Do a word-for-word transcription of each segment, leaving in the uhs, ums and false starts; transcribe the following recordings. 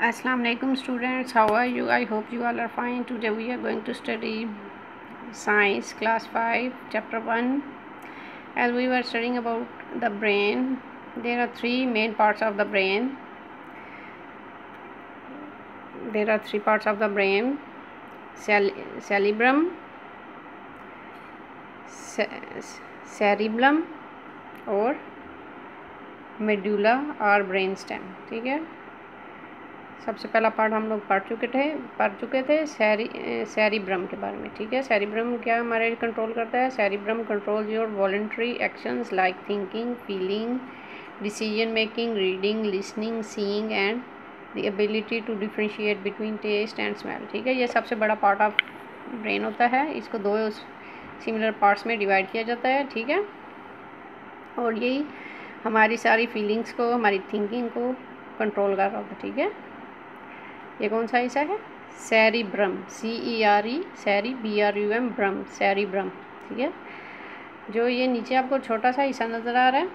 Assalamu alaikum students, how are you? I hope you all are fine. Today we are going to study science class five chapter one. As we were studying about the brain, there are three main parts of the brain. There are three parts of the brain: cerebrum, cerebellum और medulla और brain stem. ठीक है, सबसे पहला part हम लोग पढ़ चुके थे पढ़ चुके थे सेरी सेरिब्रम के बारे में. ठीक है, सेरिब्रम क्या हमारे कंट्रोल करता है? Cerebrum control your voluntary actions like thinking, feeling, decision making, reading, listening, seeing and the ability to differentiate between taste and smell. ठीक है, ये सबसे बड़ा पार्ट ऑफ ब्रेन होता है. इसको दो सिमिलर पार्ट्स में डिवाइड किया जाता है. ठीक है, और यही हमारी सारी फीलिंग्स को, हमारी थिंकिंग को कंट्रोल कर रहा होता है. ठीक है, ये कौन सा हिस्सा है? सेरिब्रम, सी ई आर ई सैरी बी आर यू एम ब्रम, सेरिब्रम. ठीक है, जो ये नीचे आपको छोटा सा हिस्सा नज़र आ रहा है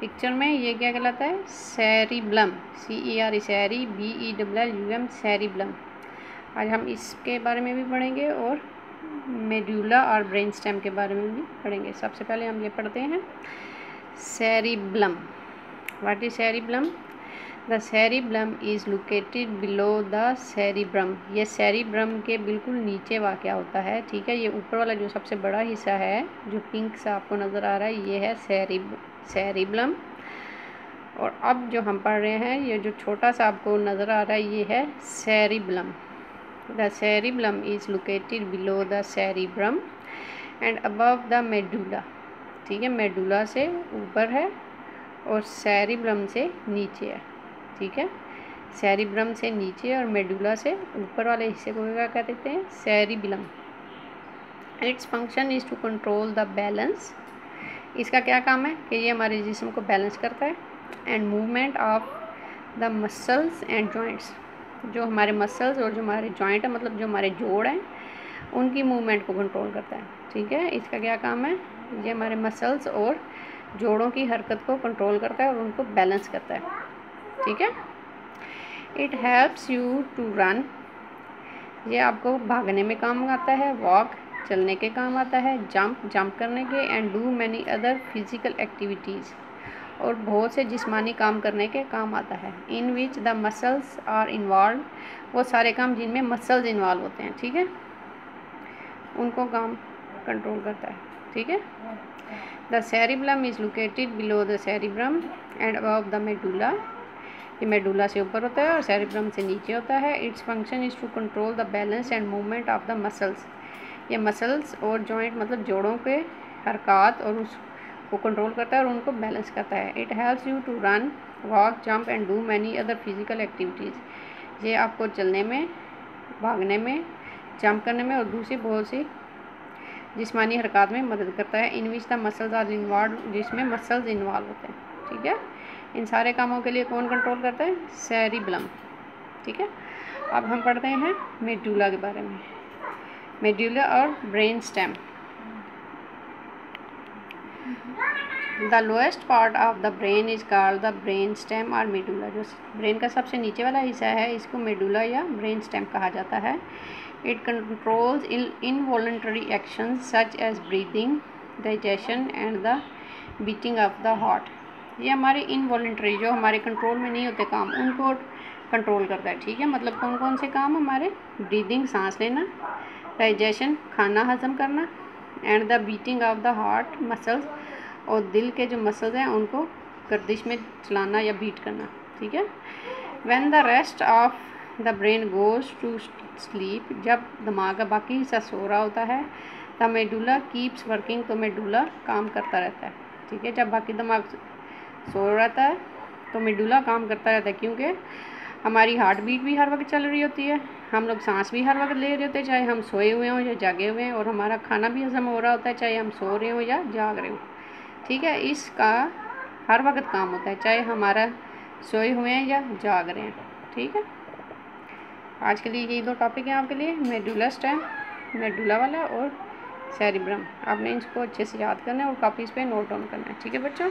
पिक्चर में, ये क्या कहलाता है? सेरिब्लम, सी ई आर ई सैरी B E double L U M, cerebellum. आज हम इसके बारे में भी पढ़ेंगे और मेडुला और ब्रेन स्टेम के बारे में भी पढ़ेंगे. सबसे पहले हम ये पढ़ते हैं cerebellum. What is cerebellum? The cerebellum is located below the cerebrum. ये सेरिब्रम के बिल्कुल नीचे वाक़ होता है. ठीक है, ये ऊपर वाला जो सबसे बड़ा हिस्सा है, जो पिंक सा आपको नज़र आ रहा है, ये है सेरिब सेरिब्लम. और अब जो हम पढ़ रहे हैं, ये जो छोटा सा आपको नज़र आ रहा है, ये है cerebellum. The cerebellum is located below the cerebrum and above the medulla. ठीक है, मेडुला से ऊपर है और सेरिब्लम से नीचे है. ठीक है, सेरिब्रम से नीचे और मेडुला से ऊपर वाले हिस्से को क्या क्या कहते हैं? Cerebellum. Its function is to control the balance. इसका क्या काम है? कि ये हमारे जिस्म को बैलेंस करता है. And movement of the muscles and joints. जो हमारे मसल्स और जो हमारे जॉइंट है, मतलब जो हमारे जोड़ हैं, उनकी मूवमेंट को कंट्रोल करता है. ठीक है, इसका क्या काम है? ये हमारे मसल्स और जोड़ों की हरकत को कंट्रोल करता है और उनको बैलेंस करता है. ठीक है, it helps you to run. ये आपको भागने में काम आता है. वॉक, चलने के काम आता है. जंप, जंप करने के. And do many other physical activities. और बहुत से जिस्मानी काम करने के काम आता है. In which the muscles are involve. वो सारे काम जिनमें मसल्स इन्वॉल्व होते हैं, ठीक है, उनको काम कंट्रोल करता है. ठीक है, the cerebellum is located below the cerebrum and above the medulla. ये मेडुला से ऊपर होता है और सेरिब्रम से नीचे होता है. Its function is to control the balance and movement of the muscles. ये मसल्स और जॉइंट, मतलब जोड़ों के हरकत और उसको कंट्रोल करता है और उनको बैलेंस करता है. It helps you to run, walk, jump and do many other physical activities. ये आपको चलने में, भागने में, जंप करने में और दूसरी बहुत सी जिस्मानी हरकत में मदद करता है. In which the muscles are involve, जिसमें मसल्स इन्वॉल्व होते हैं. ठीक है, इन सारे कामों के लिए कौन कंट्रोल करता है? सेरिब्लम. ठीक है, अब हम पढ़ते हैं मेडुला के बारे में. मेडुला और brain stem. The lowest part of the brain is called the brain stem और मेडुला. जो ब्रेन का सबसे नीचे वाला हिस्सा है, इसको मेडुला या ब्रेन स्टेम कहा जाता है. It controls involuntary actions such as breathing, digestion and the beating of the heart. ये हमारे इनवॉलेंट्री, जो हमारे कंट्रोल में नहीं होते काम, उनको कंट्रोल करता है. ठीक है, मतलब कौन कौन से काम हमारे? ब्रीदिंग, सांस लेना, डाइजेशन, खाना हजम करना and the beating of the heart, muscles और दिल के जो मसल्स हैं उनको गर्दिश में चलाना या बीट करना. ठीक है, when the rest of the brain goes to sleep. जब दिमाग का बाकी हिस्सा सो रहा होता है, द मेडुला कीप्स वर्किंग. तो मेडुला काम करता रहता है. ठीक है, जब बाकी दिमाग सो रहता है तो मेडुला काम करता रहता है, क्योंकि हमारी हार्ट बीट भी हर वक्त चल रही होती है, हम लोग सांस भी हर वक्त ले रहे होते हैं, चाहे हम सोए हुए हों या जागे हुए हैं, और हमारा खाना भी हजम हो रहा होता है, चाहे हम सो रहे हों या जाग रहे हों. ठीक है, इसका हर वक्त काम होता है, चाहे हमारा सोए हुए हैं या जाग रहे हैं. ठीक है, आज के लिए यही दो टॉपिक हैं आपके लिए, मेडुला स्टेम, मेडुला वाला और सेरिब्रम. आपने इसको अच्छे से याद करना है और कॉपीज़ पे नोट डाउन करना है. ठीक है बच्चों,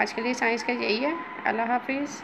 आज के लिए साइंस का यही है. अल्लाह हाफिज़.